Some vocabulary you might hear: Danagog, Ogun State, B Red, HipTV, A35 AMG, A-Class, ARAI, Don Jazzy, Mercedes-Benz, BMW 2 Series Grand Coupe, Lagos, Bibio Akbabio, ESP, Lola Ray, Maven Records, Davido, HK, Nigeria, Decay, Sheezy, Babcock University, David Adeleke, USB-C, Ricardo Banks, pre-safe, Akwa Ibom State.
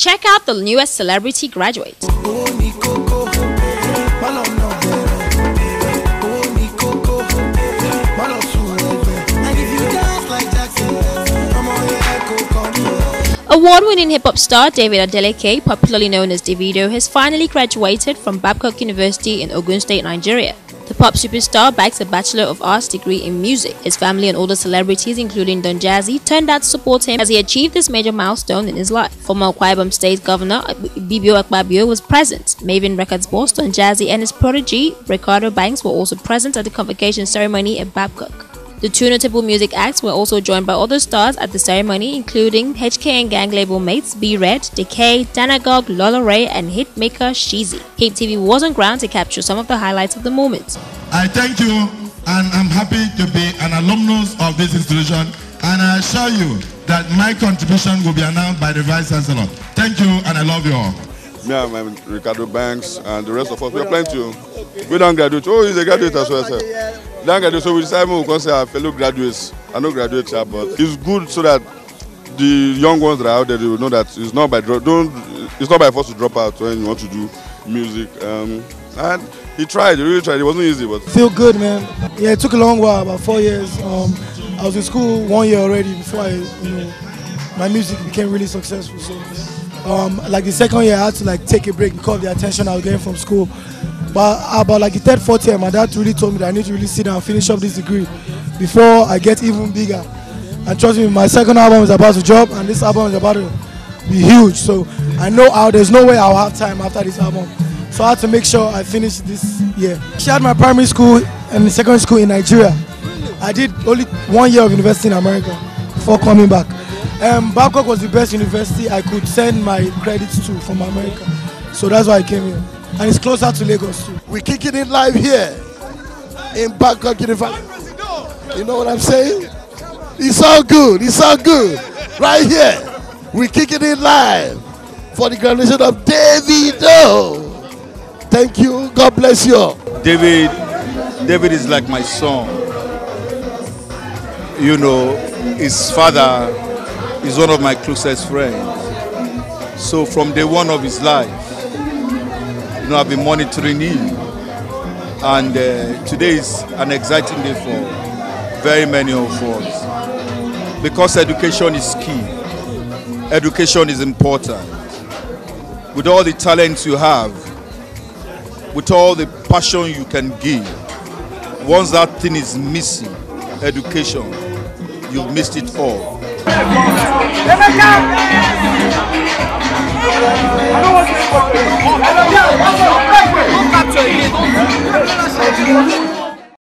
Check out the newest celebrity graduate. Award-winning hip-hop star David Adeleke, popularly known as Davido, has finally graduated from Babcock University in Ogun State, Nigeria. The pop superstar bags a Bachelor of Arts degree in music. His family and older celebrities, including Don Jazzy, turned out to support him as he achieved this major milestone in his life. Former Akwa Ibom State Governor Bibio Akbabio was present. Maven Records boss Don Jazzy and his protege Ricardo Banks were also present at the convocation ceremony at Babcock. The two notable music acts were also joined by other stars at the ceremony, including HK and gang label mates B Red, Decay, Danagog, Lola Ray, and hitmaker Sheezy. HipTV was on ground to capture some of the highlights of the moment. I thank you, and I'm happy to be an alumnus of this institution, and I assure you that my contribution will be announced by the Vice Chancellor. Thank you, and I love you all. Yeah, I'm Ricardo Banks and the rest of us, we are planning to. We don't graduate. Oh, he's a graduate as well, sir. Don't graduate, so we decide we will consider our fellow graduates. I know graduates, sir, but it's good so that the young ones that are out there, they will know that it's not by force to drop out when you want to do music. And he tried, he really tried. It wasn't easy, but feel good, man. Yeah, it took a long while, about 4 years. I was in school 1 year already before my music became really successful. So. Yeah. Like the second year I had to like take a break because of the attention I was getting from school, but about like the third, fourth year my dad really told me that I need to really sit down and finish up this degree before I get even bigger. And trust me, my second album is about to drop and this album is about to be huge, so I know there's no way I'll have time after this album, so I had to make sure I finish this year. She had my primary school and secondary school in Nigeria. I did only 1 year of university in America before coming back. Babcock was the best university I could send my credits to from America, so that's why I came here. And it's closer to Lagos too. We're kicking it live here in Babcock University. You know what I'm saying? It's all good, it's all good. Right here, we're kicking it live for the graduation of Davido. Thank you, God bless you all. David is like my son. You know, his father is one of my closest friends. So from day one of his life, you know, I've been monitoring him. And today is an exciting day for very many of us. Because education is key. Education is important. With all the talents you have, with all the passion you can give, once that thing is missing, education, you've missed it all. I don't want to